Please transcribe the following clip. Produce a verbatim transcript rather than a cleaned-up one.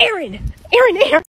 Aaron! Aaron, Aaron!